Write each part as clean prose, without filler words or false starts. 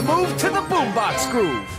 to move to the boombox groove.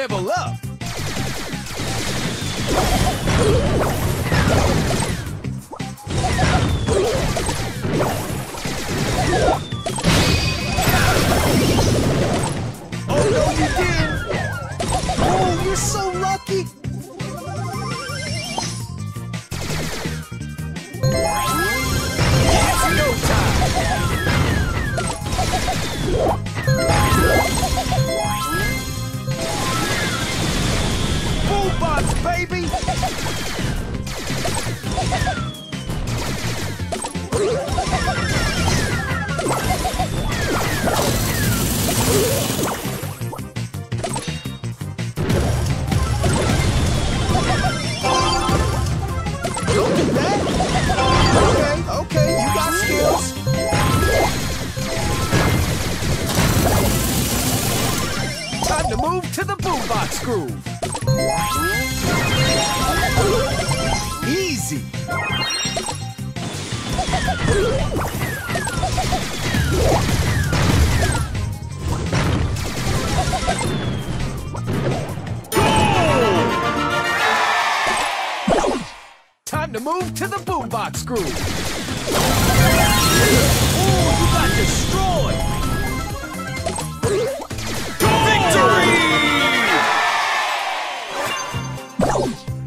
Level up! Oh no, you did! Oh, you're so lucky! That's no time! Boombox, baby! Don't do that! Okay, you got skills! Time to move to the boombox groove! Easy. Go! Time to move to the boombox groove. Oh, you got destroyed. Victory!